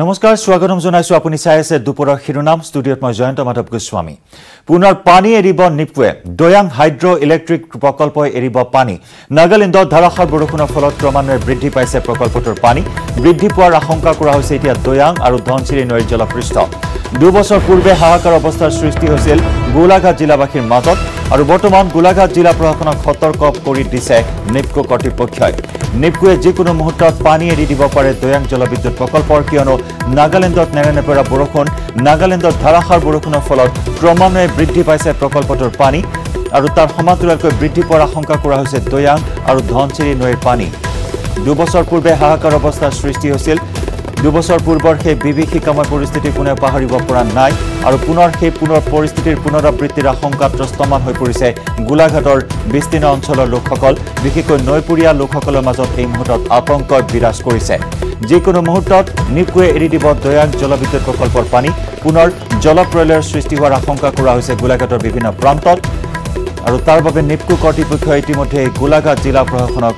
नमस्कार स्वागतम जनाइছো আপুনি চাই আছে দুপৰৰ শিৰোনাম ষ্টুডিঅত মই জয়ন্ত মাধৱ গোস্বামী পুনৰ পানী এৰিব নিপকোৱে দয়াং হাইড্ৰ ইলেক্ট্ৰিক প্ৰকল্পই এৰিব পানী নাগালেণ্ডত ধাৰাসাৰ বৰষুণৰ ফলত ক্ৰমান্বয়ে বৃদ্ধি পাইছে প্ৰকল্পটোৰ পানী বৃদ্ধি পোৱাৰ আশংকা কৰা হৈছে এতিয়া দয়াং আৰু ধনচিৰি নৈৰ জলপৃষ্ঠ দুবছৰ পূৰ্বে হাহাকাৰ অৱস্থাৰ সৃষ্টি হৈছিল গোলাঘাট জিলাবাসীৰ মাজত আৰু বৰ্তমান গোলাঘাট জিলা প্ৰশাসনক সতৰ্ক কৰি দিছে নেপকো কৰ্তৃপক্ষই নেপকোৱে যিকোনো মুহূৰ্তত পানী এৰি দিব পাৰে দয়াং জলবিদ্যুৎ প্ৰকল্পৰ কিয়নো নাগালেণ্ডত নেৰানেপেৰা বৰষুণ নাগালেণ্ডত ধাৰাসাৰ বৰষুণৰ ফলত ক্ৰমান্বয়ে বৃদ্ধি পাইছে প্ৰকল্পটোৰ পানী আৰু তাৰ সমান্তৰালকৈ বৃদ্ধি পোৱাৰ আশংকা কৰা হৈছে দয়াং আৰু ধনচিৰি নৈৰ পানী দুবছৰ পূৰ্বে হাহাকাৰ অৱস্থাৰ সৃষ্টি হৈছিল দুবছৰ পূৰ্বৰ সেই বিভীষিকাময় পৰিস্থিতি কোনেও পাহৰিব পৰা নাই আৰু পুনৰ পৰিস্থিতিৰ পুনৰাবৃত্তিৰ আশংকাত ত্ৰস্তমান হৈ পৰিছে গোলাঘাটৰ বিস্তীৰ্ণ অঞ্চলৰ লোকসকল বিশেষকৈ নৈপুৰীয়া লোকসকলৰ মাজত এই মুহূৰ্তত আতংকৰ বিৰাজ কৰিছে যিকোনো মুহূৰ্তত নিপকোৱে এৰি দিব দয়াং জলবিদ্যুৎ প্ৰকল্পৰ পানী পুনৰ জলপ্ৰলয়ৰ সৃষ্টি হোৱাৰ আশংকা কৰা হৈছে গোলাঘাটৰ বিভিন্ন প্ৰান্তত আৰু তাৰ বাবে নেপকো কৰ্তৃপক্ষই ইতিমধ্যে গোলাঘাট জিলা প্ৰশাসনক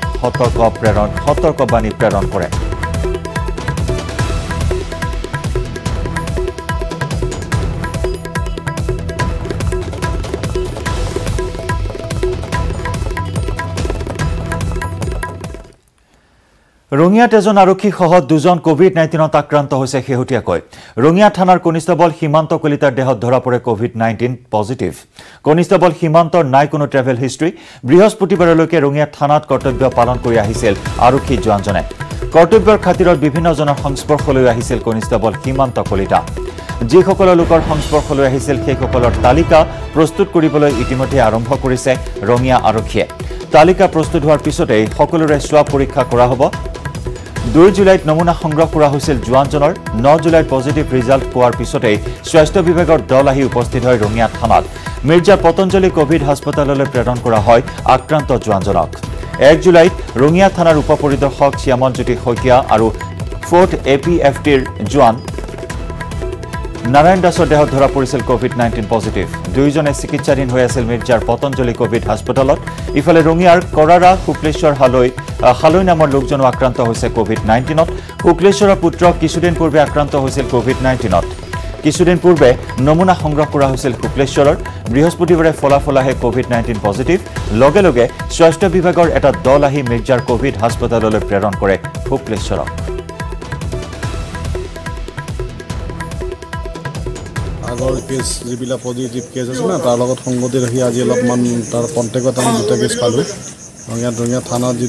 সতৰ্কবাণী প্ৰেৰণ কৰে रंगिया तेजन आरक्षी सह दुजन कोविड 19 आक्रांत होइसे हेहुटियाकै रंगिया थानार कनिस्टेबल हिमांत कलितार देहत धरा पड़े कोविड 19 पजिटिव कनिस्टेबल हिमांतर नाइ कोनो ट्रेवल हिस्ट्री बृहस्पतिबारলৈকে रंगिया थानात कर्तव्य पालन কৰি আহিছিল आरक्षी जवानजने कर्तव्यर खातिरत विभिन्न जনৰ সংস্পৰ্শলৈ আহিছিল কনিষ্টেবল হিমান্ত কলিতা যিসকলৰ লোকৰ সংস্পৰ্শলৈ আহিছিল সেইসকলৰ তালিকা প্ৰস্তুত কৰিবলৈ ইতিমধ্যে আৰম্ভ কৰিছে ৰঙিয়া আৰক্ষীয়ে তালিকা প্ৰস্তুত হোৱাৰ পিছতে সকলোৰে স্বাব পৰীক্ষা কৰা হ'ব 2 জুলাইত নমুনা সংগ্ৰহ কৰা হৈছিল জোৱানজনৰ 9 জুলাইত পজিটিভ ৰিজাল্ট পোৱাৰ পিছতে স্বাস্থ্য বিভাগৰ দল আহি উপস্থিত হৈ ৰঙিয়া থানাত মিৰ্জা পতঞ্জলি কোভিড হাস্পতাললৈ প্ৰেৰণ কৰা হয় আক্ৰান্ত জোৱানজনক 1 জুলাইত ৰঙিয়া থানাৰ উপপৰিদৰ্শক শ্যামলজ্যোতি শইকীয়া আৰু 4th APFTৰ জোৱান नारायण दासर देहत धरा परिसिल कोविड 19 पजिटिव दुइजने चिकित्साधीन हो आसिल मिर्जार पतंजलि कोविड हास्पतालत इफाले रंगियार करारा शुक्लेश्वर हालय नाমৰ लोकजन आक्रांत होइसे कोविड 19 शुक्लेश्वरर पुत्र किछुदिन पूर्वे आक्रांत होइसिल कोविड 19 किछुदिन पूर्वे नमुना संग्रह करा होइसिल शुक्लेश्वरर बृहस्पतिबारे फलाफलाहे कोविड 19 पजिटिव लगे लगे स्वास्थ्य विभागर एटा दल आही मिर्जार कोविड हास्पतालলৈ प्रेरण करे शुक्लेश्वरक आगर केस जीव पजिटिव केस आना तार संगति रखी आज अलग तार कन्टेक्ट आम दूटा केस पाल रंगिया थाना जी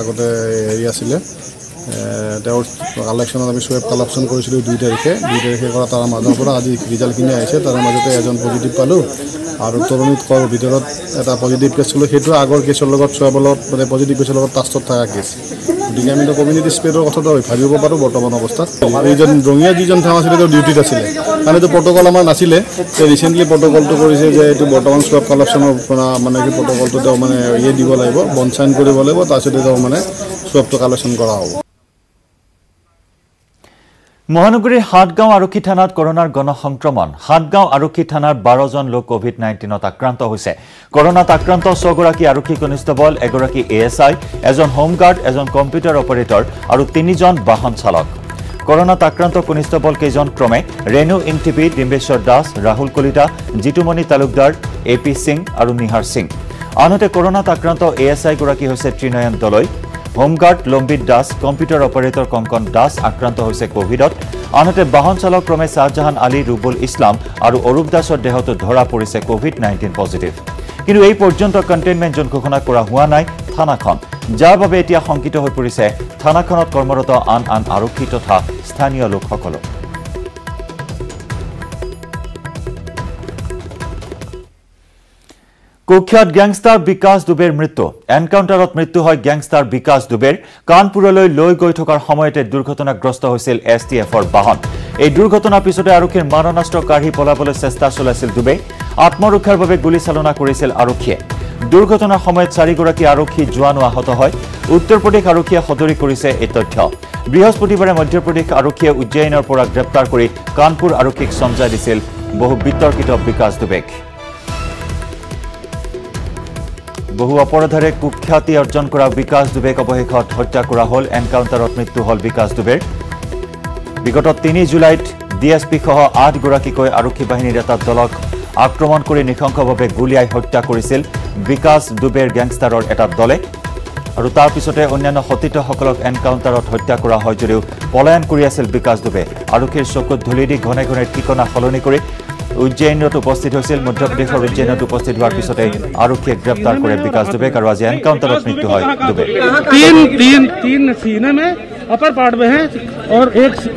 आगते हेरी आलेक्शन आम स्वेब कलेक्शन करूँ 2 तारिखे तार मजर आज रिजाल्ट तार मजते एजन पजिटिव पाल और तरणीत भर एट पजिटिव केस चलो सो आगर केसर स्वेबल मैं पजिटिव केसर टास्ट थका केस गति आम कम्युनिटी स्प्रेडर कथा भाव पारो बर्तमान अवस्था रंगिया जी थाना आज डिउटीत आ कारण तो प्रोटोकल आम नासिले रिसेंटली प्रोटोकल तो करें बर्तमान स्वाब कलेक्शन मानने प्रोटोकल तो मैं ये दी लगे बंद साइन लगे तरह मैंने स्वाब तो कलेक्शन कर महानगरीर हाटगांव आरक्षी थानात करोनार गणसंक्रमण हाटगांव आरक्षी थानार 12 जन लोक कोविड 19 आक्रांत होइसे करोनात आक्रांत 6 गराकी आरक्षी कनिस्टेबल 1 गराकी ASI एजन होमगार्ड एजन कम्प्यूटर ऑपरेटर और 3 जन वाहन चालक करोनात आक्रांत कनिस्टेबल केजन क्रमे रेणु इंटिपी डिम्बेश्वर दास राहुल कलिता जितुमणि तालुकदार एपी सिंह और निहार सिंह आनते करोनात आक्रांत ASI गराकी होइसे त्रिनयन दलय होमगार्ड लम्बित दास कम्प्यूटर ऑपरेटर कंकन दास आक्रांत होइसे कोविडत आनते वाहन चालक क्रमे शाहजहान आली रुबुल इस्लाम और अरूप दासर देहत धरा परिसे कोविड 19 पजिटिव किन्तु एई पर्यन्त कन्टेनमेन्ट जोन घोषणा करा हुआ नाई थानाखन जार बाबे एतिया शंकित हो परिसे थानाखनत कर्मरत आन आरक्षी तथा स्थानीय लोकसकल कुख्यात गैंगस्टार विकास दुबेर मृत्यु एनकाउंटारत मृत्यु है गैंगस्टार विकास दुबेर कानपुरলৈ লৈ গৈ থকাৰ সময়তে দুৰ্ঘটনাগ্ৰস্ত হৈছিল STFৰ বাহন এই দুৰ্ঘটনাৰ পিছতে আৰক্ষীৰ মাৰণাস্ত্ৰ কাঢ়ি পলাবলৈ চেষ্টা চলাইছিল দুবে আত্মৰক্ষাৰ বাবে গুলীচালনা কৰিছিল আৰক্ষীয়ে দুৰ্ঘটনাৰ সময়ত 4 গৰাকী আৰক্ষী জোৱান আহত হয় উত্তৰ প্ৰদেশ আৰক্ষীয়ে সদৰি কৰিছে এই তথ্য বৃহস্পতিবাৰে মধ্যপ্ৰদেশ আৰক্ষীয়ে উজ্জয়িনৰ পৰা গ্ৰেপ্তাৰ কৰি কানপুৰ আৰক্ষীক সমজাই দিছিল বহু বিতৰ্কিত বিকাশ দুবেক बहु अपराधे कुख्याति अर्जन करा विकास दुबेक अवशेषत हत्या करा हल एनकाउंटारत मृत्यु हल विकास दुबेर विगत 3 जुलाईत DSP सह 8 गৰাকীকৈ आरक्षी बाहिনীৰ এটা দলক आक्रमण কৰি নিখংকভাৱে গুলিয়াই হত্যা কৰিছিল বিকাশ দুবেৰ গ্যাংস্টাৰৰ এটা দলে আৰু তাৰ পিছতে অন্যান্য সতীৰ্থসকলক এনকাউন্টাৰত হত্যা কৰা হয় যদিও পলায়ন কৰি আছিল বিকাশ দুবে আৰক্ষীৰ চকুত ধুলি দি ঘনে ঘনে ঠিকনা সলনি কৰি উজ্জয়িনীত উপস্থিত হৈছিল মধ্যপ্ৰদেশৰ উজ্জয়িনীত উপস্থিত হোৱাৰ পিছতে আৰক্ষীয়ে গ্ৰেপ্তাৰ কৰে বিকাশ দুবেক আৰু আজি এনকাউন্টাৰত মৃত্যু হয় দুবে तीन सीने में अपर पार्ट में है और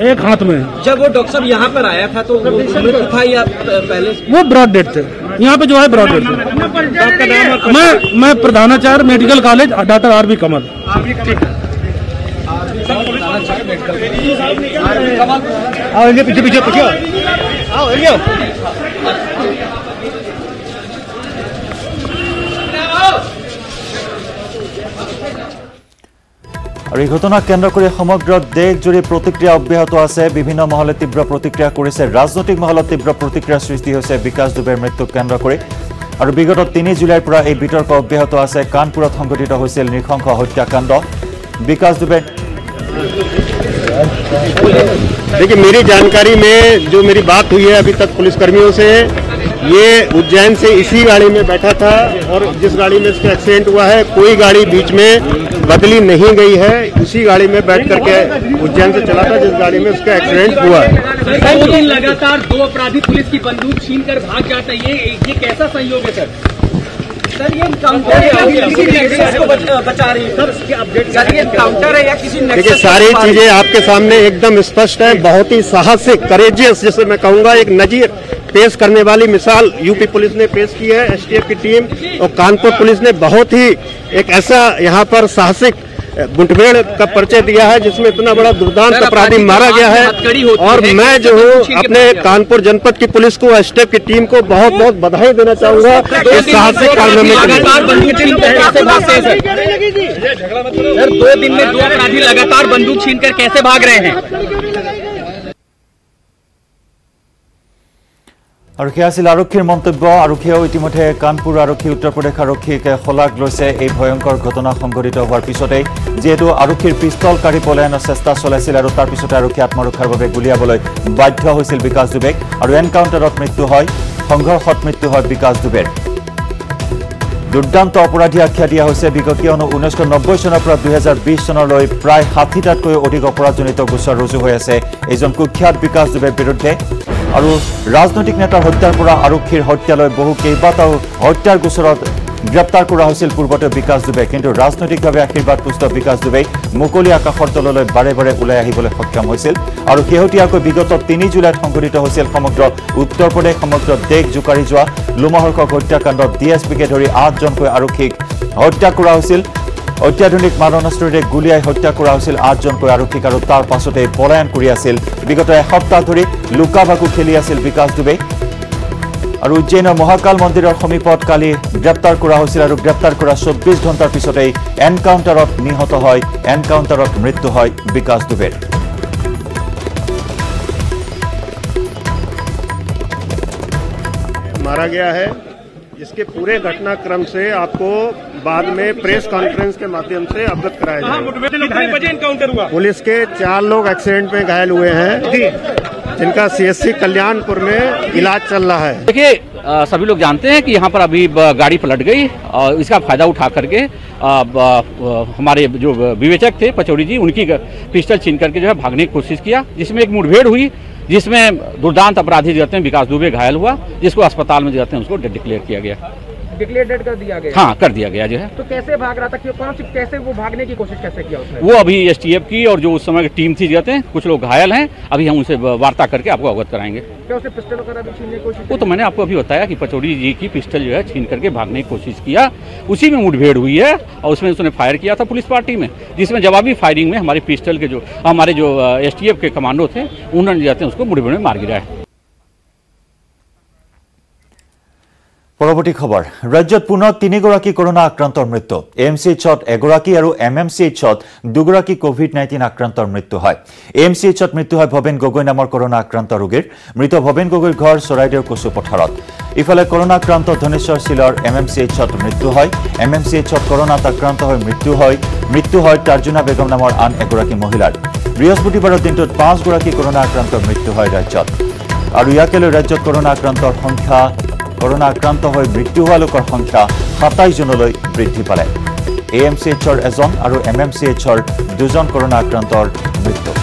एक हाथ में। जब वो डॉक्टर साहब यहाँ पर आया था तो था या पहले वो ब्रॉड डेड थे यहाँ पे जो है ब्रॉड डेड थे। मैं प्रधानाचार्य medical college doctor R B Kamal. आओ इनके पीछे पीछे पीछे आओ और यह घटना केन्द्र कर समग्र देशजुरी प्रतिक्रिया अब्याहत आछे। विभिन्न महले तीव्र प्रतिक्रिया करिछे। राजनैतिक महलत तीव्र प्रतिक्रिया सृष्टि होइछे विकास दुबेर मृत्यु केन्द्र करि और विगत 3 जुलाईर परा यह वितर्क अब्याहत आछे। कानपुरत संघटित होइछिल निखंक हत्याकांड। विकास दुबे देखिए मेरी जानकारी में जो मेरी बात हुई है अभी तक पुलिसकर्मियों से, ये उज्जैन से इसी गाड़ी में बैठा था और जिस गाड़ी में इसका एक्सीडेंट हुआ है कोई गाड़ी बीच में बदली नहीं गई है। उसी गाड़ी में बैठ करके उज्जैन से चला था जिस गाड़ी में उसका एक्सीडेंट हुआ है। 2 दिन लगातार 2 अपराधी पुलिस की बंदूक छीनकर भाग जाता है, ये कैसा संयोग है सर? ये काउंटर है या किसी ने? देखिए सारी चीजें आपके सामने एकदम स्पष्ट है। बहुत ही साहसिक करेजियस, जैसे मैं कहूँगा एक नजीर पेश करने वाली मिसाल यूपी पुलिस ने पेश की है। एसटीएफ की टीम और कानपुर पुलिस ने बहुत ही एक ऐसा यहाँ पर साहसिक मुठभेड़ का परिचय दिया है जिसमें इतना बड़ा दुर्दांत अपराधी मारा गया है। और मैं जो हूँ अपने कानपुर जनपद की पुलिस को, एसटीएफ की टीम को बहुत बहुत बधाई देना चाहूँगा इस साहसिक कारनामे के लिए। सर 2 दिन में 2 अपराधी लगातार बंदूक छीनकर कैसे भाग रहे हैं? और सेया आरक्षीर मंतव्य। आरक्षियों इतिमध्य कानपुर आरक्षी उत्तर प्रदेश आरक्षीक शलाग लैसे एक भयंकर घटना संघटित होवार पिछते जीतु आरक्षीर पिस्तल काढ़ी पलायन चेष्टा चलाइछिल और तार पिछते आरक्षी आत्मरक्षार भावे गुलियाबलै बाध्य होइछिल विकास दुबेक और एनकाउंटारत मृत्यु हय। संघर्षत मृत्यु हय विकास दुबेर। दुर्दान्त अपराधी आख्या दिया होइछे। विगत 1990 सনৰ পৰা 2020 सनলৈ प्राय 60টাতকৈ অধিক অপৰাধজনিত গোচৰ ৰুজু হৈ আছে এজন কুখ্যাত বিকাশ দুবেৰ বিৰুদ্ধে। আৰু ৰাজনৈতিক নেতাৰ হত্যাৰ পৰা আৰক্ষীৰ হত্যালৈ বহু কেইবাটাও হত্যাৰ গোচৰত গ্ৰেপ্তাৰ কৰা হৈছিল পূৰ্বতে বিকাশ দুবে, কিন্তু ৰাজনৈতিকভাৱে আশীৰ্বাদপুষ্ট বিকাশ দুবে মুকলি আকাশৰ তললৈ বাৰে বাৰে ওলাই আহিবলৈ সক্ষম হৈছিল। আৰু শেহতীয়াকৈ বিগত 3 জুলাইত সংঘটিত হৈছিল সমগ্ৰ উত্তৰ প্ৰদেশ সমগ্ৰ দেশ জোকাৰি যোৱা লোমহৰ্ষক হত্যাকাণ্ডত DSPকে ধৰি 8জনকৈ আৰক্ষীক হত্যা কৰা হৈছিল। অত্যাধুনিক মাৰণাস্ত্ৰৰে গুলীয়াই হত্যা কৰা হৈছিল 8জনকৈ আৰক্ষীক আৰু তাৰ পাছতে পলায়ন কৰি আছিল। বিগত এসপ্তাহ ধৰি লুকা ভাকু খেলি আছিল বিকাশ দুবে। और उज्जैन महाकाल मंदिर समीपत काली ग्रेप्तार और ग्रेप्तार 24 घंटार पिछते एनकाउंटारत निहत है एनकाउंटारत मृत्यु है विकास दुबे। मारा गया है। इसके पूरे घटनाक्रम से आपको बाद में प्रेस कॉन्फ्रेंस के माध्यम से अवगत कराया जाएगा। पुलिस के 4 लोग एक्सीडेंट में घायल हुए हैं जिनका CSC कल्याणपुर में इलाज चल रहा है। देखिए सभी लोग जानते हैं कि यहाँ पर अभी गाड़ी पलट गई और इसका फायदा उठा करके हमारे जो विवेचक थे पचौरी जी उनकी पिस्टल छीन करके जो है भागने की कोशिश किया जिसमें एक मुठभेड़ हुई जिसमें दुर्दांत अपराधी जाते हैं विकास दुबे घायल हुआ जिसको अस्पताल में जाते हैं उसको डिक्लेयर किया गया। डिक्लेयर कर दिया गया? हाँ कर दिया गया जो है। तो कैसे भाग रहा था? कौन सी कैसे वो भागने की कोशिश कैसे किया उसने? वो अभी STF की और जो उस समय की टीम थी जाते हैं कुछ लोग घायल हैं अभी हम उनसे वार्ता करके आपको अवगत कराएंगे। क्या उसने पिस्टल वगैरह भी छीनने की कोशिश? वो तो मैंने आपको अभी बताया कि पचौरी जी की पिस्टल जो है छीन करके भागने की कोशिश किया उसी में मुठभेड़ हुई है और उसमें उसने फायर किया था पुलिस पार्टी में जिसमें जवाबी फायरिंग में हमारी पिस्टल के जो हमारे जो STF के कमांडो थे उन्होंने जाते हैं उसको मुठभेड़ में मार गिराया। परवर्ती खबर राज्य पुनः तीनगराकी कोरोना आक्रांतर मृत्यु एएमसीएचत एगराकी और एमएमसीएचत दुगराकी कोविड-19 आक्रांतर मृत्यु है। एएमसीएचत मृत्यु है भवेन गगৈ नाम कोरोना आक्रांत रोगीर। मृत भवेन गगैर घर चराइदेव कचुपथारत। इफाले कोरोना आक्रांत धनेश्वर सिलर एमएमसीएचत मृत्यु है। एमएमसीएचत कोरोनात आक्रांत हो मृत्यु है तार्जुना बेगम नाम आन एगराकी महिलार। बृहस्पतिवार दिन 5 गराकी कोरोना आक्रांत मृत्यु है राज्यत और इयाके लै राज्यत कोरोना आक्रांतर संख्या कोरोना आक्रांत हो मृत्यु हुआ लोकर संख्या 27 जून बृद्धि पाले। एएमसीएचर एजन और एमएमसीएचर दुजन कोरोना आक्रांतर मृत्यु।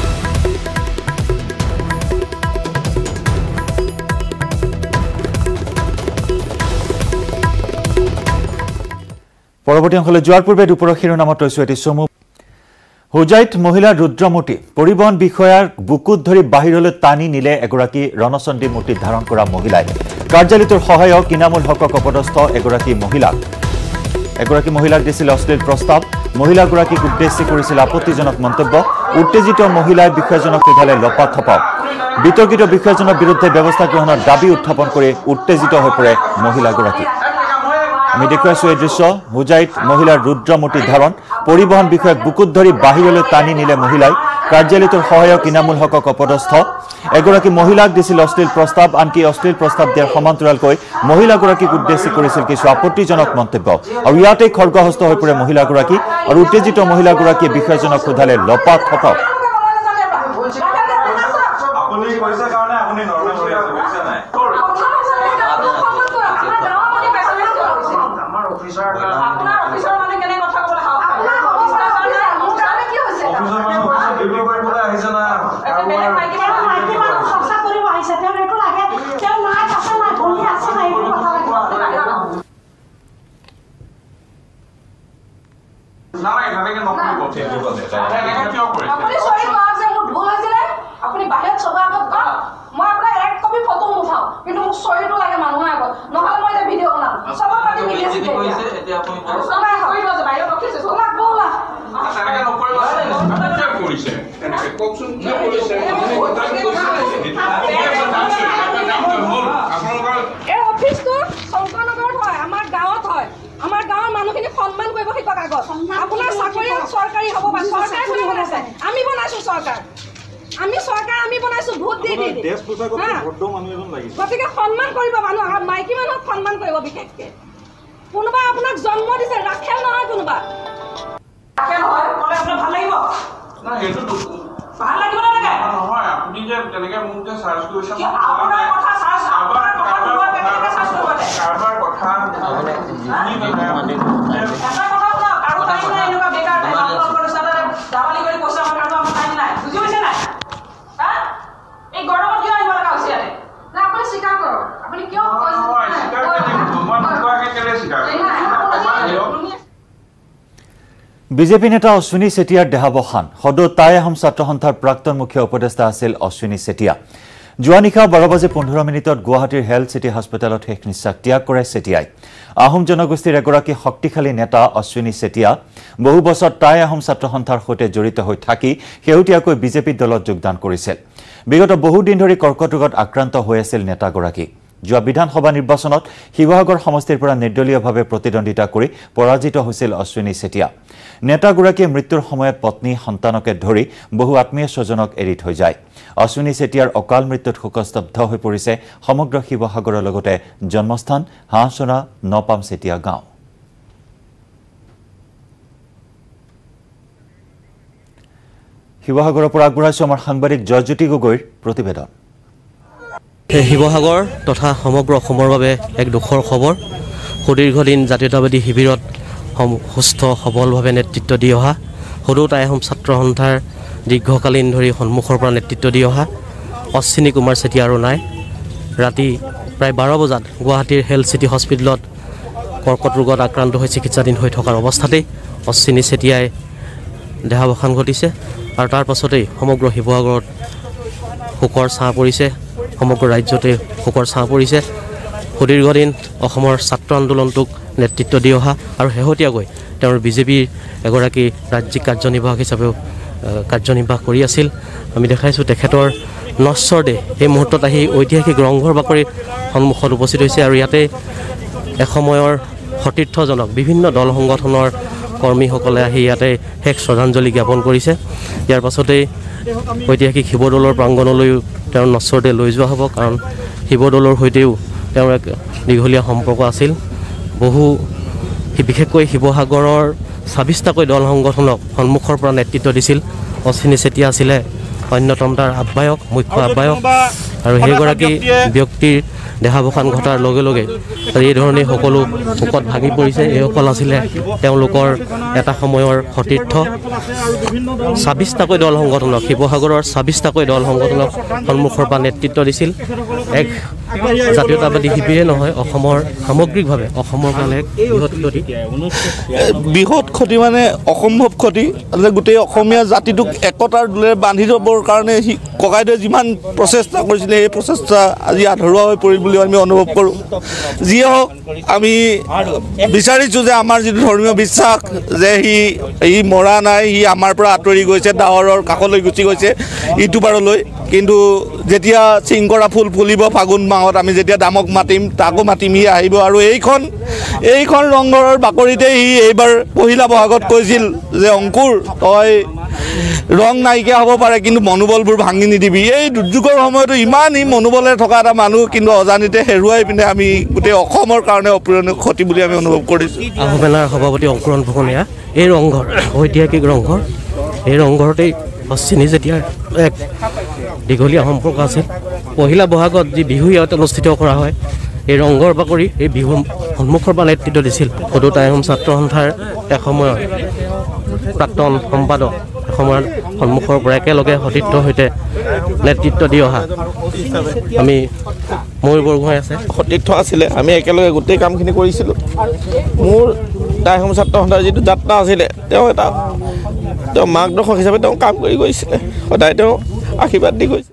परवर्ती अंशले जोৱাৰ পূৰ্বে দুপৰৰ শিৰোনামত ৰৈছো এটি চমু। হোজাইত মহিলা ৰুদ্ৰমূৰ্তি পৰিবহন বিষয়াৰ বুকুত ধৰি বাহিৰলৈ টানি নিলে এগৰাকী ৰণচণ্ডী মূৰ্তি ধাৰণ কৰা মহিলাই। কাৰ্যালয়টোৰ সহায়ক ইনামুল হকক অপদস্থ এগৰাকী মহিলাক দিছিল অশ্লীল প্ৰস্তাৱ। মহিলাগৰাকীক উদ্দেশ্যি কৰিছিল আপত্তিজনক মন্তব্য। উত্তেজিত মহিলাই বিষয়াজনক সোধালে লপা থপা। বিতৰ্কিত বিষয়াজনৰ বিৰুদ্ধে ব্যৱস্থা গ্ৰহণৰ দাবী উত্থাপন কৰি উত্তেজিত হৈ পৰে মহিলাগৰাকী। আমি দেখুৱাইছো এই দৃশ্য হোজাইত মহিলাৰ ৰুদ্ৰমূৰ্তি ধাৰণ পৰিবহন বিষয়াক বুকুত ধৰি বাহিৰলৈ টানি নিলে মহিলাই। কাৰ্যালয়টোৰ সহায়ক ইনামুল হকক অপদস্থ এগৰাকী মহিলাক দিছিল অশ্লীল প্ৰস্তাৱ। আনকি অশ্লীল প্ৰস্তাৱ দিয়াৰ সমান্তৰালকৈ মহিলাগৰাকীক উদ্দেশ্যি কৰিছিল কিছু আপত্তিজনক মন্তব্য আৰু ইয়াতে খৰ্গহস্ত হৈ পৰে মহিলাগৰাকী আৰু উত্তেজিত মহিলাগৰাকীয়ে বিষয়াজনক সোধালে লপা থপা। বিজেপি নেতা অশ্বিনী চেতিয়াৰ দেহাৱসান সদৌ তাই আহোম ছাত্ৰ সন্থাৰ প্ৰাক্তন মুখ্য উপদেষ্টা আছিল অশ্বিনী চেতিয়া। যোৱা নিশা 12:15 মিনিটত গুৱাহাটীৰ হেল্থ চিটি হস্পিটেলত শেষ নিশ্বাস ত্যাগ কৰে চেতিয়াই। আহোম জনগোষ্ঠীৰ এগৰাকী শক্তিশালী নেতা অশ্বিনী চেতিয়া বহু বছৰ তাই আহোম ছাত্ৰ সন্থাৰ সৈতে জড়িত হৈ থাকি শেহতীয়াকৈ বিজেপি দলত যোগদান কৰিছিল। বিগত বহুদিন ধৰি কৰ্কট ৰোগত আক্ৰান্ত হৈ আছিল নেতাগৰাকী। যোৱা বিধানসভা নিৰ্বাচনত শিৱসাগৰ সমষ্টিৰ পৰা নিৰ্দলীয়ভাৱে প্ৰতিদ্বন্দ্বিতা কৰি পৰাজিত হৈছিল অশ্বিনী চেতিয়া। নেতাগৰাকীয়ে মৃত্যুৰ সময়ত পত্নী সন্তানকে ধৰি বহু আত্মীয় স্বজনক এৰি থৈ যায়। অশ্বিনী চেতিয়াৰ অকাল মৃত্যুত শোকস্তব্ধ হৈ পৰিছে সমগ্ৰ শিৱসাগৰৰ লগতে জন্মস্থান হাঁহচৰা নপাম চেতিয়া গাঁও। শিৱসাগৰৰ পৰা আগবঢ়াইছো আমাৰ সাংবাদিক জয়জ্যোতি গগৈৰ প্ৰতিবেদন। শিৱসাগৰ তথা সমগ্ৰ অসমৰ বাবে এক দুখৰ খবৰ। সুদীৰ্ঘদিন জাতীয়তাবাদী শিবিৰত সুস্থ সবলভাৱে নেতৃত্ব দি অহা সদৌ তাই আহোম ছাত্ৰ সন্থাৰ দীৰ্ঘকালীন ধৰি সন্মুখৰ পৰা নেতৃত্ব দি অহা অশ্বিনী কুমাৰ চেতিয়া আৰু নাই। ৰাতি প্ৰায় 12 বজাত গুৱাহাটীৰ হেল্থ চিটি হস্পিটেলত কৰ্কট ৰোগত আক্ৰান্ত হৈ চিকিৎসাধীন হৈ থকাৰ অৱস্থাতেই অশ্বিনী চেতিয়াই দেহাৱসান ঘটিছে আৰু তাৰ পাছতেই সমগ্ৰ শিৱসাগৰত শোকৰ ছাঁ পৰিছে। সমগ্ৰ ৰাজ্যতে শোকৰ ছাঁ পৰিছে। সুদীৰ্ঘদিন অসমৰ ছাত্ৰ আন্দোলনটোক নেতৃত্ব দি অহা আৰু শেহতীয়াকৈ তেওঁৰ বিজেপিৰ এগৰাকী ৰাজ্যিক কাৰ্যনিৰ্বাহক হিচাপেও কাৰ্যনিৰ্বাহ কৰি আছিল। আমি দেখাইছোঁ তেখেতৰ নশ্বৰদেহ এই মুহূৰ্তত আহি ঐতিহাসিক ৰংঘৰ বাকৰিৰ সন্মুখত উপস্থিত হৈছে আৰু ইয়াতে एखमयर सतीर्थजनक विभिन्न दल संगठनर कर्मीসকলে আহি ইয়াতে শেষ শ্রদ্ধাঞ্জলি জ্ঞাপন কৰিছে। ইয়াৰ পাছতে ঐতিহাসিক শিৱদৌলৰ প্ৰাংগণলৈ তেওঁৰ নশ্বৰতে লৈ যোৱা হ'ব, কাৰণ শিৱদৌলৰ সৈতেও তেওঁৰ এক দীঘলীয়া সম্পৰ্ক আছিল। বহু বিশেষকৈ শিৱসাগৰৰ ২৬টাকৈ দল সংগঠনক সন্মুখৰ পৰা নেতৃত্ব দিছিল। অশ্বিনী চেতিয়া আছিলে অন্যতম তাৰ আহ্বায়ক, মুখ্য আহ্বায়ক, আৰু সেইগৰাকী ব্যক্তিৰ দেহাবসান ঘটাৰ লগে এই ধৰণে সকলো শোকত ভাগি পৰিছে। এইসকল আছিলে তেওঁলোকৰ এটা সময়ৰ সতীৰ্থ। ২৬টাকৈ দল সংগঠনক, শিৱসাগৰৰ ২৬টাকৈ দল সংগঠনক সন্মুখৰ পৰা নেতৃত্ব দিছিল। এক জাতীয়তাবাদী শিবিৰে নহয়, অসমৰ সামগ্ৰিকভাৱে অসমৰ কাৰণে বৃহৎ ক্ষতি, মানে অসম্ভৱ ক্ষতি। গোটেই অসমীয়া জাতিটোক একতাৰ দোলেৰে বান্ধি থবৰ কাৰণে ককাইদেৱে যিমান প্ৰচেষ্টা কৰিছিলে, এই প্ৰচেষ্টা আজি আধৰুৱা হৈ পৰিল বুলি আমি অনুভৱ কৰোঁ। যিয়ে হওক, আমি বিচাৰিছোঁ যে আমাৰ যিটো ধৰ্মীয় বিশ্বাস যে সি মৰা নাই, সি আমাৰ পৰা আঁতৰি গৈছে, ডাৱৰৰ কাষলৈ গুচি গৈছে ইটো পাৰলৈ, কিন্তু যেতিয়া চিংকৰা ফুল ফুলিব ফাগুন মাহত আমি যেতিয়া দামক মাতিম, তাকো মাতিম, সি আহিব। আৰু এইখন ৰংঘৰৰ বাকৰিতে সি এইবাৰ পহিলা বহাগত কৈছিল যে অংকুৰ তই ৰং নাইকিয়া হ'ব পাৰে কিন্তু মনোবলবোৰ ভাঙি নিদিবি। এই দুৰ্যোগৰ সময়তো ইমান ই মনোবলেৰে থকা এটা মানুহ কিন্তু অজানিতে হেৰুৱাই পিনে আমি গোটেই অসমৰ কাৰণে অপূৰণীয় ক্ষতি বুলি আমি অনুভৱ কৰিছোঁ। আহোমেলাৰ সভাপতি অংকুৰণ ফুকনীয়া, এই ৰংঘৰ ঐতিহাসিক ৰংঘৰ, এই ৰংঘৰতেই অশ্বিনী চেতিয়াৰ এক দীঘলীয়া সম্পৰ্ক আছে। পহিলা বহাগত যি বিহু ইয়াত অনুষ্ঠিত কৰা হয়, এই ৰংঘৰ বাকৰি এই বিহু সন্মুখৰ পৰা নেতৃত্ব দিছিল সদুত আহোম ছাত্ৰ সন্থাৰ এসময়ৰ প্ৰাক্তন সম্পাদক, এসময়ৰ সন্মুখৰ পৰা একেলগে সতীৰ্থৰ সৈতে নেতৃত্ব দি অহা আমি ময়ূৰ বৰগোহাঁই আছে, সতীৰ্থ আছিলে, আমি একেলগে গোটেই কামখিনি কৰিছিলোঁ। মোৰ আহোম ছাত্ৰ সন্থাৰ যিটো যাত্ৰা আছিলে, তেওঁ এটা মাৰ্গদৰ্শক হিচাপে তেওঁ কাম কৰি গৈছিলে, সদায় তেওঁ আশীৰ্বাদ দি গৈছে।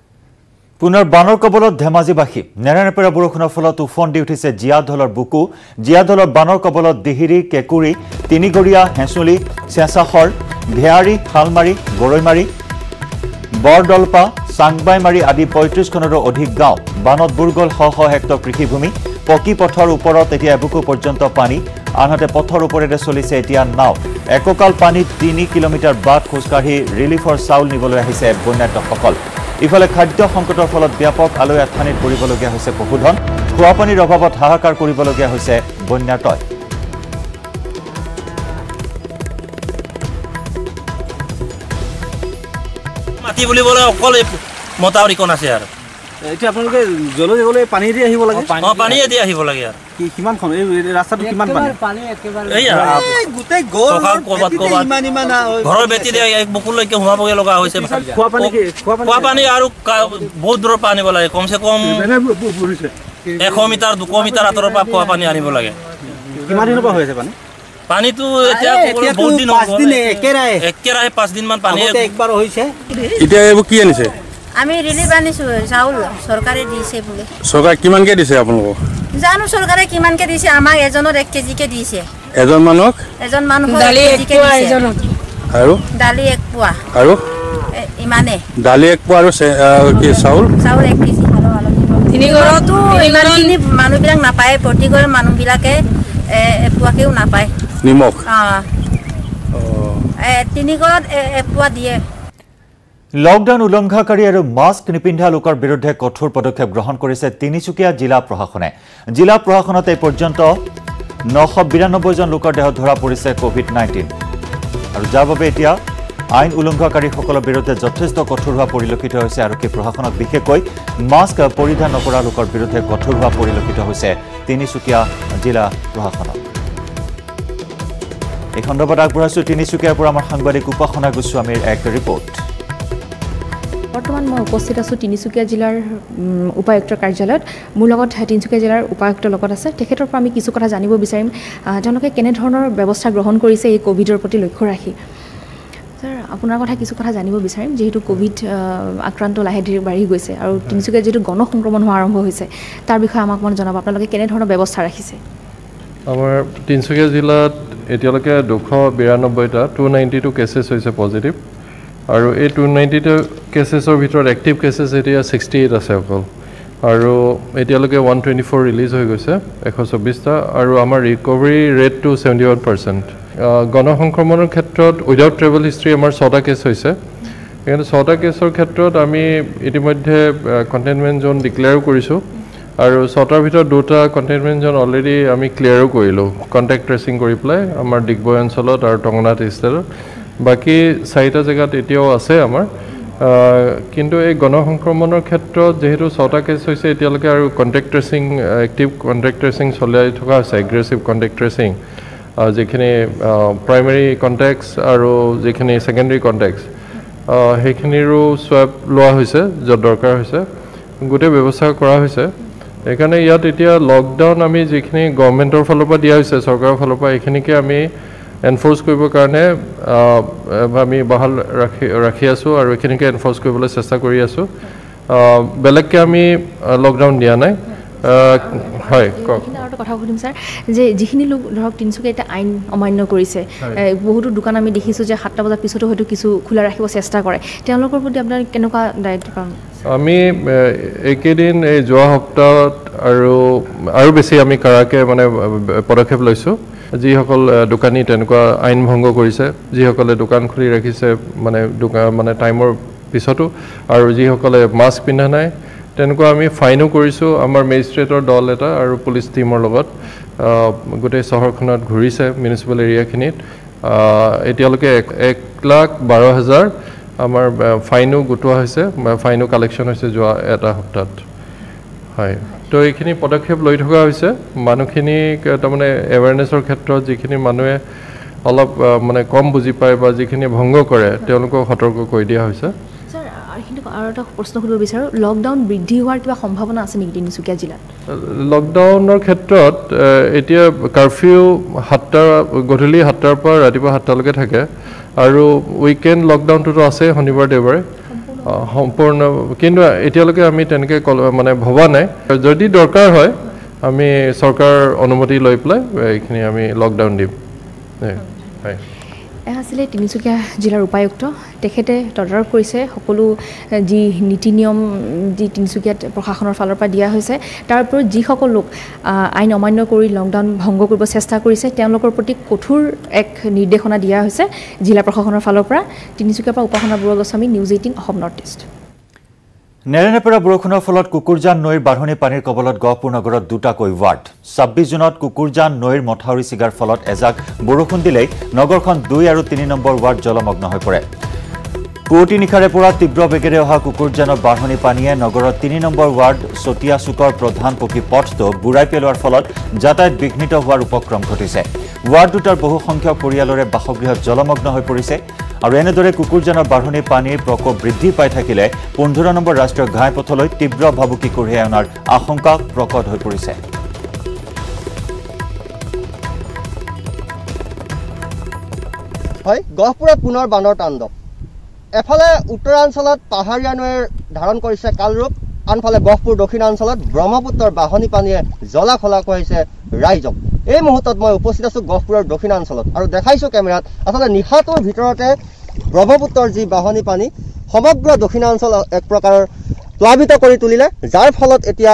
পুনৰ বানৰ কবলত ধেমাজিবাসী, নেৰানেপেৰা বৰষুণৰ ফলত উফন্দি উঠিছে জিয়া ঢলৰ বুকু। জিয়া ঢলৰ বানৰ কবলত দিহিৰি, কেঁকুৰি, তিনিগৰীয়া, হেঁচুলি, চেঁচাখৰ, ভেয়াৰী, শালমাৰী, গৰৈমাৰী, বৰদলপা, চাংবাইমাৰী আদি ৩৫খনৰো অধিক গাঁও বানত বুৰ গ'ল। শ শ হেক্টৰ কৃষিভূমি, পকী পথৰ ওপৰত এতিয়া এবুকু পৰ্যন্ত পানী, আনহাতে পথৰ ওপৰেৰে চলিছে এতিয়া নাও। এককাল পানীত ৩ কিলোমিটাৰ বাট খোজকাঢ়ি ৰিলিফৰ চাউল নিবলৈ আহিছে বন্যাৰ্থসকল। ইফালে খাদ্য সংকটৰ ফলত ব্যাপক আলৈ আথানিত পৰিবলগীয়া হৈছে পশুধন, খোৱাপানীৰ অভাৱত হাহাকাৰ কৰিবলগীয়া হৈছে বন্যাৰ্থই। মাটি বুলিবলৈ অকল মতাউৰিখন আছে আৰু এতিয়া আপোনালোকে জলৈ গ'লে পানী দি আহিব লাগে। অঁ, পানী দি আহিব লাগে আৰু কিমানখন এই ৰাস্তাটো কিমান পানী এই গোটেই গ'ল ঘৰৰ বেটি এক বকুলৈকে সোমাবগৈ লগা হৈছে। খোৱা পানী আৰু বহুত দূৰৰ পৰা আনিব লাগে, কমচে কম ১০০ মিটাৰ ২০০ মিটাৰ আঁতৰৰ পৰা খোৱা পানী আনিব লাগে। কিমান দিনৰ পৰা হৈ আছে পানী? পানীটো এতিয়া বহুত দিন একেৰাহে ৫ দিনমান পানী একবাৰ হৈছে। এতিয়া এইবোৰ কি আনিছে? আমি ৰিলিফ আনিছোঁ, চাউল চৰকাৰে দিছে বোলে। চৰকাৰে কিমানকৈ দিছে আপোনালোকক? জানো চৰকাৰে কিমানকৈ দিছে, আমাক এজনত 1 কেজিকৈ দিছে। এজন মানুহক? এজন মানুহক দালি 1 পোৱা এজনত। আৰু? দালি 1 পোৱা। আৰু? ইমানে। দালি 1 পোৱা আৰু কি চাউল? চাউল 1 কেজি। তিনি ঘৰতো ইমানখিনি মানুহবিলাক নাপায়, প্ৰতি ঘৰ মানুহবিলাকে এপোৱাকেও নাপায়। নিমখ? অঁ, 3 ঘৰত 1 পোৱা দিয়ে। লকডাউন উলংঘাকাৰী আৰু মাস্ক নিপিন্ধা লোকৰ বিৰুদ্ধে কঠোৰ পদক্ষেপ গ্ৰহণ কৰিছে তিনিচুকীয়া জিলা প্ৰশাসনে। জিলা প্ৰশাসনত এই পৰ্যন্ত ৯৯২জন লোকৰ দেহত ধৰা পৰিছে COVID-19, আৰু যাৰ বাবে এতিয়া আইন উলংঘাকাৰীসকলৰ বিৰুদ্ধে যথেষ্ট কঠোৰ হোৱা পৰিলক্ষিত হৈছে। আৰক্ষী প্ৰশাসনক বিশেষকৈ মাস্ক পৰিধান নকৰা লোকৰ বিৰুদ্ধে কঠোৰ হোৱা পৰিলক্ষিত হৈছে তিনিচুকীয়া জিলা প্ৰশাসনত। এই সন্দৰ্ভত আগবঢ়াইছো তিনিচুকীয়াৰ পৰা আমাৰ সাংবাদিক উপাসনা গোস্বামীৰ এক ৰিপৰ্ট। বৰ্তমান মই উপস্থিত আছোঁ তিনিচুকীয়া জিলাৰ উপায়ুক্তৰ কাৰ্যালয়ত। মোৰ লগত তিনিচুকীয়া জিলাৰ উপায়ুক্তৰ লগত আছে, তেখেতৰ পৰা আমি কিছু কথা জানিব বিচাৰিম তেওঁলোকে কেনেধৰণৰ ব্যৱস্থা গ্ৰহণ কৰিছে এই ক'ভিডৰ প্ৰতি লক্ষ্য ৰাখি। ছাৰ, আপোনাৰ কথা কিছু কথা জানিব বিচাৰিম, যিহেতু ক'ভিড আক্ৰান্ত লাহে ধীৰে বাঢ়ি গৈছে আৰু তিনিচুকীয়াত যিহেতু গণ সংক্ৰমণ হোৱা আৰম্ভ হৈছে, তাৰ বিষয়ে আমাক অকণমান জনাব, আপোনালোকে কেনেধৰণৰ ব্যৱস্থা ৰাখিছে? আমাৰ তিনিচুকীয়া জিলাত এতিয়ালৈকে ২৯২টা 292 কেছেছ হৈছে পজিটিভ, আৰু এই 292 কেছেছৰ ভিতৰত এক্টিভ কেছেছ এতিয়া 68 আছে অকল। और एतियालके 124 रिलीज हो गए 124 टा और आमार रिकवरी रेट टू 71%। गण संक्रमणर क्षेत्र उइदाउट ट्रेवल हिस्ट्री आमार 6टा केस होइसे। एखाने 6टा केसर क्षेत्र आमी इतिमध्ये कंटेनमेंट जोन डिक्लेयर करिसु और 6टार भितर 2टा कंटेनमेंट जोन अलरेडी आमी क्लियर करिलो कन्टेक्ट ट्रेसिंग करि पेलाय आमार डिगबय अंचलत और टंगना डिस्ट्रिक्ट बाकी 4टा जगात एतियाओ आछे आमार किन्तु ए गण संक्रमणर क्षेत्र जेहेतु 6टा केस होइसे एतियालके और contact tracing active contact tracing चलै थका आछे एग्रेसिव कन्टेक्ट ट्रेसिंग जेखिनि प्राइमारी कन्टेक्ट्स और जेखिनि सेकेंडरी कन्टेक्ट्स हेखिनिरो स्वैप लोआ होइसे जो दरकार होइसे गुटे व्यवस्था करा होइसे। एखाने यात एतिया लकडाउन आमी जेखिनि गवर्नमेंटर फलर परा दिया होइसे सरकारेर फलर परा एखिनिके आमी एनफोर्स करिबर कारणे आमी बहाल राखि आसु आरु एखिनिके एनफोर्स करिबोलै चेष्टा करि आसु। बेलेगके आमी लकडाउन दिया नाइ। হয় কক আৰু কথা কম স্যাৰ যে যিখিনি লোক ধৰক তিনচুকে এটা আইন অমান্য কৰিছে বহুত দোকান আমি দেখিছো যে 7টা বজাৰ পিছতো হয়তো কিছু খোলা ৰাখিব চেষ্টা কৰে তেওঁলোকৰ প্ৰতি আপোনাৰ কেনেকুৱা দায়িত্ব পাম আমি একেদিন এই যোৱা সপ্তাহত আৰু আৰু বেছি আমি কাৰাকে মানে পদক্ষেপ লৈছো যিসকল দোকানী তেনেকুৱা আইন ভংগ কৰিছে যিসকলে দোকান খুলি ৰাখিছে মানে দোকান মানে টাইমৰ পিছতো আৰু যিসকলে মাস্ক পিন্ধা নাই तेनको आमी फाइनो करिसु आमार मेजिस्ट्रेटर दल एटा आरु पुलिस टीमर लगत गोटे शहरखनत घुरिसे म्युनिसिपल एरियाखिनित एतियालके 1,12,000 आमार फाइनो गुटुवा होइसे फाइनो कालेक्शन होइसे जो एटा हप्तात हाय तो एखिनि पदक्षेप লৈ থকা হৈছে মানুহখিনি তাৰমানে এৱেৰনেছৰ ক্ষেত্ৰত যিখিনি মানুহে অলপ মানে কম বুজি পায় বা যিখিনি ভংগ কৰে তেওঁলোকক সতৰ্ক কৰি দিয়া হৈছে। प्रश्न सोध विचार लकडाउन बृद्धि हार क्या सम्भावना तिनचुकिया जिला लकडाउनर क्षेत्र कर्फ्यू 7टा गधूली 7टार पर रातिपुवा 7टालके थाके और उइकेंड लकडाउन तो आसे शनिवार देवबारे सम्पूर्ण किन्तु एतियालके आमी तेनके माने भबा नाइ यदि दरकार हय आमी सरकार अनुमति लय पेलाय एखिनि आमी लकडाउन दिम। हाय आसले तिनचुकिया जिलार उपायुक्त तेखेते तदारक करिसे सकलो जी नीति नियम जी तिनचुकिया प्रशासनर फालर परा दिया होइसे तार पर जी सकल लोक आइन अमान्य करि लकडाउन भंग करिब चेष्टा करिसे तेनलोकर प्रति कठोर एक निर्देशना दिया होइसे जिला प्रशासनर फालर परा। तिनचुकिया परा उपासना बुढागोस्वामी News18 Assam Northeast। नेरेनेपरा बरखुणर फलत कुकुरजान नईर बाढ़नी पानीर कबलत गहपुर नगर दुटाको वार्ड 26 जून कुकुरजान नईर मथाउरी सिगार फलत एजाक बरखुण दिले नगरखन 2 और 3 नम्बर वार्ड जलमग्न हो पड़े। पुवती निशारेपरा तीव्र बेगेरे अहा कुकुरजान बाढ़नी पानीये नगर 3 नम्बर वार्ड सटिया चुकर प्रधान पकी पथटो बुराई पेलवार फलत यातायात विघ्नित हार उपक्रम घटिसे। वार्ड दुटार बहु संख्यक परियालरे बासगृह जलमग्न हो परिसे और एनेदरे कुकुरजान बाढ़नी पानीर प्रकोप बृद्धि पाई थाकिले 15 नम्बर राष्ट्रीय घाईपथलै तीव्र भाबुकी कढ़ियाई अनार आशंका प्रकट हो परिसे। गहपुरत पुनर बानर तांडव एफाले उत्तरांचलत पहाड़िया नईर धारण करिसे कालरूप आनफाले गहपुर दक्षिणांचलत ब्रह्मपुत्र बाढ़नी पानीये जलाखलाक होइसे राइजक। এই মুহূৰ্তত মই উপস্থিত আছো গহপুৰৰ দক্ষিণাঞ্চলত আৰু দেখাইছো কেমেৰাত আসলে নিহাতৰ ভিতৰতে ব্ৰহ্মপুত্ৰৰ যি বাহনী পানী সমগ্ৰ দক্ষিণাঞ্চল এক প্ৰকাৰৰ প্লাবিত কৰি তুলিলে যাৰ ফলত এতিয়া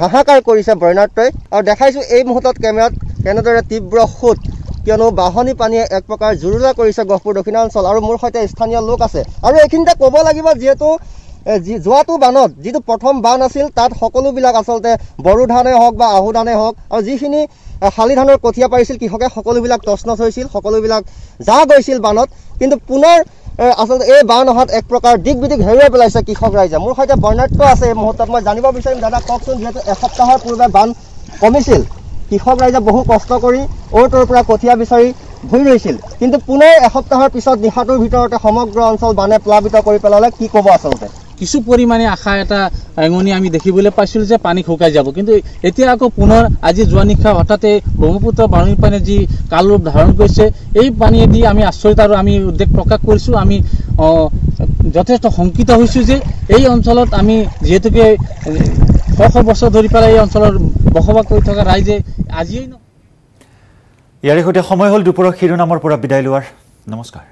হাহাকাৰ কৰিছে বৰ্ণাত্ৰয় আৰু দেখাইছো এই মুহূৰ্তত কেমেৰাত কেনেদৰে তীব্ৰ সোঁত কিয়নো বাহনী পানীয়ে এক প্ৰকাৰ জুৰুলা কৰিছে গহপুৰ দক্ষিণাঞ্চল আৰু মোৰ সৈতে স্থানীয় লোক আছে আৰু এইখিনিতে ক'ব লাগিব যিহেতু যোৱাটো বানত যিটো প্ৰথম বান আছিল তাত সকলোবিলাক আচলতে বড়ো ধানে হওক বা আহু ধানে হওক আৰু যিখিনি শালি ধানৰ কঠিয়া পাৰিছিল কৃষকে সকলোবিলাক তছনছ হৈছিল সকলোবিলাক যা গৈছিল বানত কিন্তু পুনৰ আচলতে এই বান অহাত এক প্ৰকাৰ দিক বিদিক হেৰুৱাই পেলাইছে কৃষক ৰাইজে। মোৰ সৈতে বৰ্ণাত্য আছে এই মুহূৰ্তত মই জানিব বিচাৰিম দাদা কওকচোন যিহেতু এসপ্তাহৰ পূৰ্বে বান কমিছিল কৃষক ৰাইজে বহু কষ্ট কৰি ওৰতৰ পৰা কঠিয়া বিচাৰি ভুই ৰৈছিল কিন্তু পুনৰ এসপ্তাহৰ পিছত নিহাতৰ ভিতৰতে সমগ্ৰ অঞ্চল বানে প্লাবিত কৰি পেলালে কি ক'ব আচলতে কিছু পরিমাণে আশা এটা এঙনি আমি দেখিবলৈ পাইছিল যে পানী শুকাই যাব কিন্তু এতিয়া আকৌ পুনৰ আজি যোৱা নিশা হঠাতে ব্ৰহ্মপুত্ৰ বাননী পানী যি কাল ৰূপ ধাৰণ কৰিছে এই পানীয়ে দি আমি আচৰিত আৰু আমি উদ্বেগ প্ৰকাশ কৰিছো আমি যথেষ্ট শংকিত হৈছো যে এই অঞ্চলত আমি যেহেতুকে শ শ বছৰ ধৰি পেলাই এই অঞ্চলৰ বসবাস কৰি থকা ৰাইজে আজিয়েই ইয়াৰে সৈতে সময় হ'ল দুপৰৰ শিৰোনামৰ পৰা বিদায় লোৱাৰ। নমস্কাৰ।